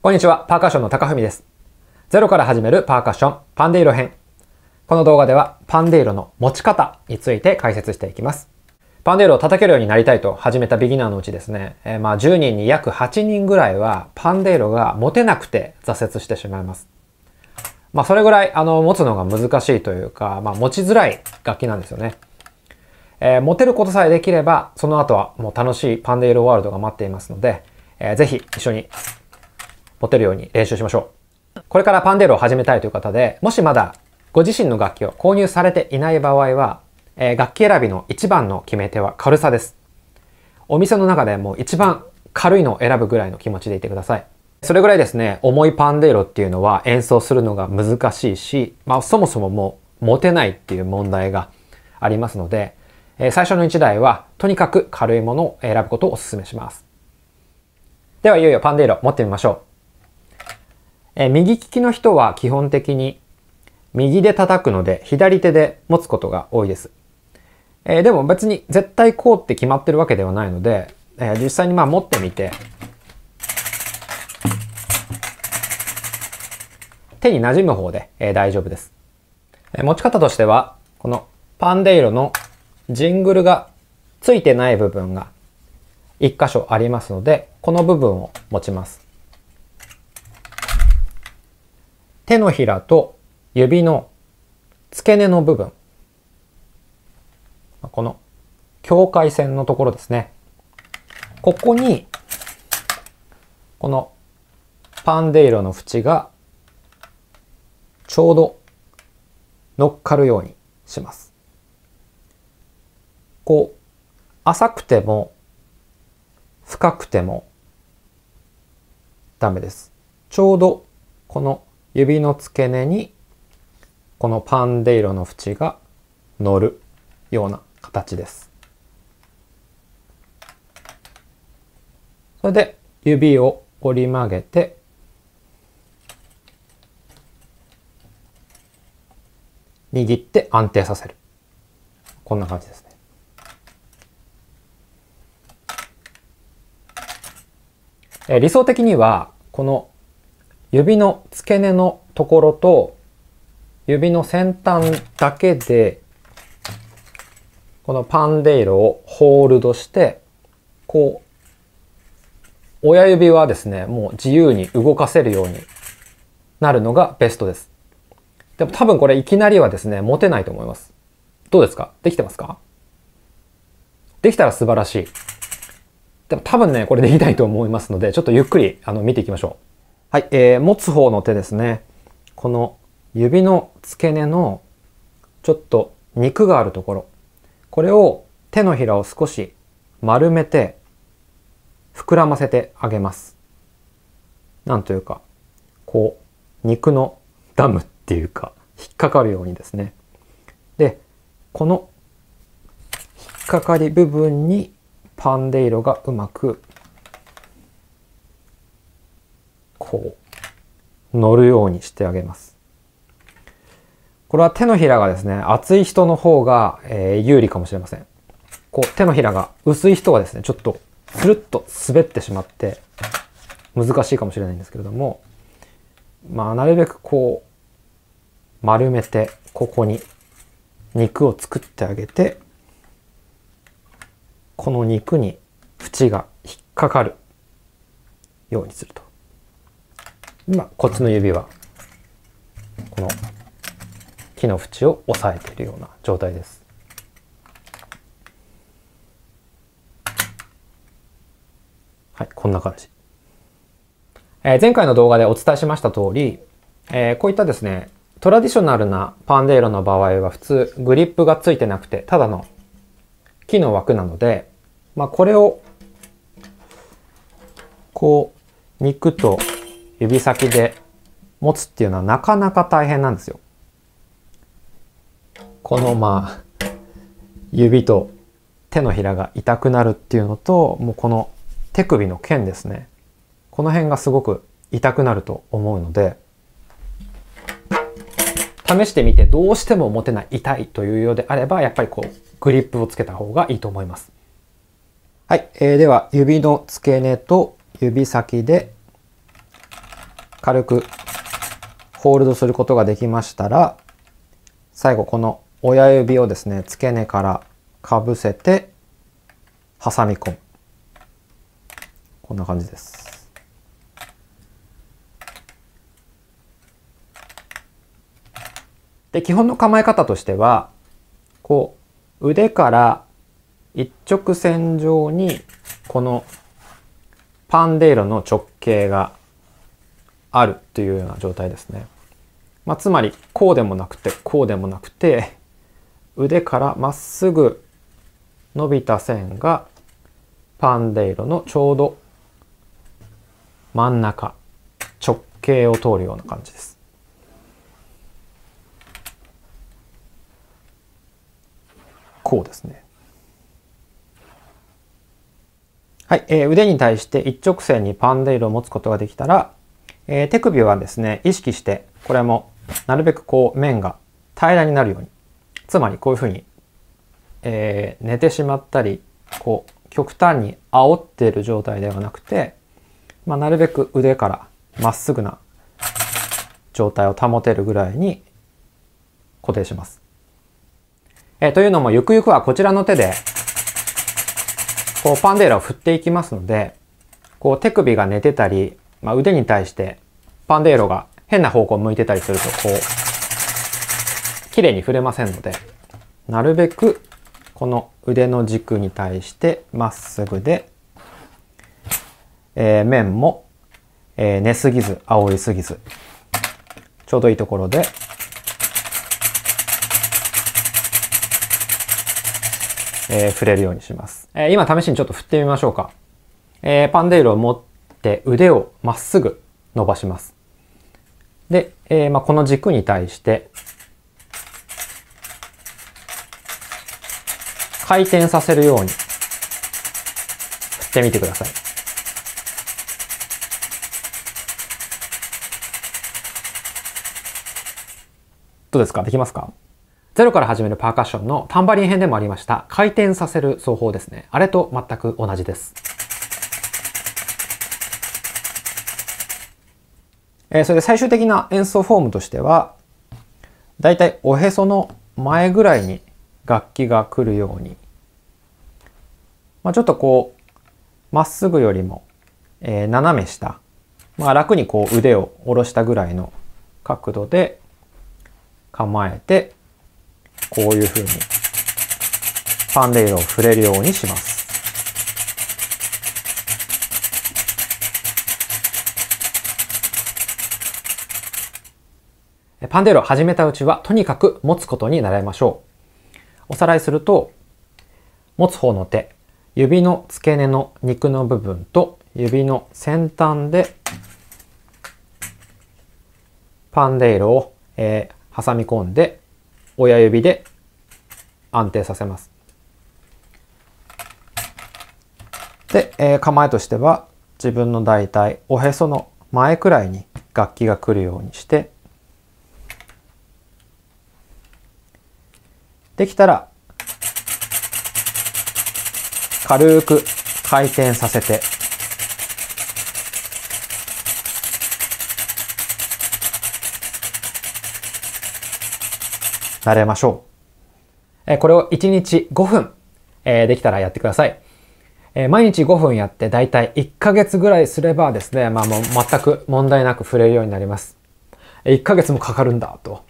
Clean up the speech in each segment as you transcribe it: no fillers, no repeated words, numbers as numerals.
こんにちは、パーカッションの高文です。ゼロから始めるパーカッション、パンデイロ編。この動画ではパンデイロの持ち方について解説していきます。パンデイロを叩けるようになりたいと始めたビギナーのうちですね、10人に約8人ぐらいはパンデイロが持てなくて挫折してしまいます。それぐらい持つのが難しいというか、持ちづらい楽器なんですよね。持てることさえできれば、その後はもう楽しいパンデイロワールドが待っていますので、ぜひ一緒に持てるように練習しましょう。これからパンデイロを始めたいという方で、もしまだご自身の楽器を購入されていない場合は、楽器選びの一番の決め手は軽さです。お店の中でもう一番軽いのを選ぶぐらいの気持ちでいてください。それぐらいですね、重いパンデイロっていうのは演奏するのが難しいし、そもそももう持てないっていう問題がありますので、最初の1台はとにかく軽いものを選ぶことをお勧めします。ではいよいよパンデイロ持ってみましょう。右利きの人は基本的に右で叩くので左手で持つことが多いです。でも別に絶対こうって決まってるわけではないので、実際に持ってみて手に馴染む方で大丈夫です。持ち方としては、このパンデイロのジングルがついてない部分が一箇所ありますので、この部分を持ちます。手のひらと指の付け根の部分。この境界線のところですね。ここに、このパンデイロの縁がちょうど乗っかるようにします。こう、浅くても深くてもダメです。ちょうどこの指の付け根にこのパンデイロの縁が乗るような形です。それで指を折り曲げて握って安定させる。こんな感じですね。理想的には、この指の付け根のところと指の先端だけで、このパンデイロをホールドして、こう、親指はですね、もう自由に動かせるようになるのがベストです。でも多分これいきなりはですね、持てないと思います。どうですか？できてますか？できたら素晴らしい。でも多分ね、これできないと思いますので、ちょっとゆっくり見ていきましょう。はい、持つ方の手ですね。この指の付け根のちょっと肉があるところ。これを手のひらを少し丸めて膨らませてあげます。なんというか、こう、肉のダムっていうか、引っかかるようにですね。で、この引っかかり部分にパンデイロがうまくこう乗るようにしてあげます。これは手のひらがですね、厚い人の方が、有利かもしれません。こう手のひらが薄い人はですね、ちょっとスルッと滑ってしまって難しいかもしれないんですけれども、なるべくこう丸めてここに肉を作ってあげて、この肉に縁が引っかかるようにすると。今、こっちの指は、この木の縁を押さえているような状態です。はい、こんな感じ。前回の動画でお伝えしました通り、こういったですね、トラディショナルなパンデイロの場合は普通グリップがついてなくて、ただの木の枠なので、これをこう肉と指先で持つっていうのはなかなか大変なんですよ。この指と手のひらが痛くなるっていうのと、もうこの手首の腱ですね。この辺がすごく痛くなると思うので、試してみてどうしても持てない、痛いというようであれば、やっぱりこうグリップをつけた方がいいと思います。はい、では指の付け根と指先で軽くホールドすることができましたら、最後この親指をですね、付け根からかぶせて挟み込む。こんな感じです。で、基本の構え方としては、こう腕から一直線上にこのパンデイロの直径があるというような状態ですね。まあ、つまりこうでもなくてこうでもなくて、腕からまっすぐ伸びた線がパンデイロのちょうど真ん中、直径を通るような感じです。こうですね。はい、腕に対して一直線にパンデイロを持つことができたら、手首はですね、意識してこれもなるべくこう面が平らになるように、つまりこういうふうに、寝てしまったりこう極端に煽っている状態ではなくて、まあ、なるべく腕からまっすぐな状態を保てるぐらいに固定します。というのもゆくゆくはこちらの手でこうパンデイロを振っていきますので、こう手首が寝てたり、まあ、腕に対してパンデイロが変な方向を向いてたりするとこう綺麗に振れませんので、なるべくこの腕の軸に対してまっすぐで、面も、寝すぎず煽りすぎず、ちょうどいいところで振れるようにします。今試しにちょっと振ってみましょうか。パンデイロを持って腕をまっすぐ伸ばします。で、まあ、この軸に対して回転させるように振ってみてください。どうですか？できますか？ゼロから始めるパーカッションのタンバリン編でもありました回転させる奏法ですね。あれと全く同じです。それで最終的な演奏フォームとしては、だいたいおへその前ぐらいに楽器が来るように、まあ、ちょっとこうまっすぐよりも、斜め下、まあ、楽にこう腕を下ろしたぐらいの角度で構えて、こういうふうにパンデイロを振れるようにします。パンデイロを始めたうちはとにかく持つことに習いましょう。おさらいすると、持つ方の手、指の付け根の肉の部分と指の先端でパンデイロを、挟み込んで、親指で安定させます。で、構えとしては自分の大体おへその前くらいに楽器が来るようにして、できたら軽く回転させて、慣れましょう。これを1日5分、できたらやってください。毎日5分やってだいたい1ヶ月ぐらいすればですね、まあもう全く問題なく振れるようになります。1ヶ月もかかるんだと、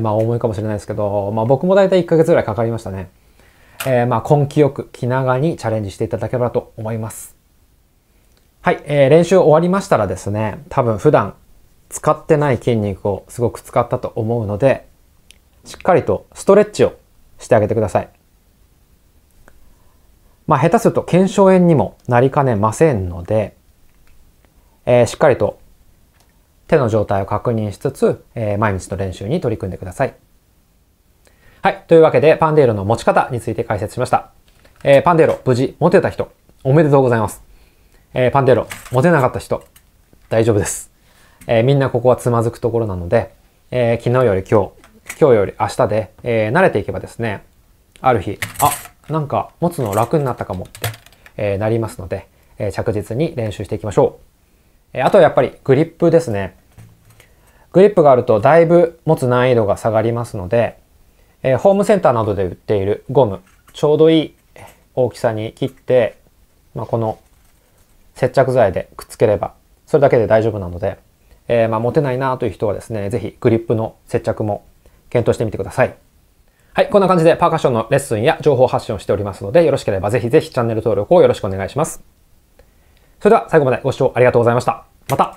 まあ思いかもしれないですけど、まあ僕もだいたい1ヶ月ぐらいかかりましたね。まあ根気よく気長にチャレンジしていただければと思います。はい、練習終わりましたらですね、多分普段使ってない筋肉をすごく使ったと思うので、しっかりとストレッチをしてあげてください。まあ、下手すると腱鞘炎にもなりかねませんので、しっかりと手の状態を確認しつつ、毎日の練習に取り組んでください。はい。というわけで、パンデイロの持ち方について解説しました。パンデイロ、無事持てた人、おめでとうございます。パンデイロ、持てなかった人、大丈夫です。みんなここはつまずくところなので、昨日より今日、今日より明日で、慣れていけばですね、ある日、あ、なんか持つの楽になったかもって、なりますので、着実に練習していきましょう。あとはやっぱりグリップですね。グリップがあるとだいぶ持つ難易度が下がりますので、ホームセンターなどで売っているゴム、ちょうどいい大きさに切って、この接着剤でくっつければそれだけで大丈夫なので、持てないなという人はですね、ぜひグリップの接着も検討してみてください。はい、こんな感じでパーカッションのレッスンや情報発信をしておりますので、よろしければぜひぜひチャンネル登録をよろしくお願いします。それでは最後までご視聴ありがとうございました。また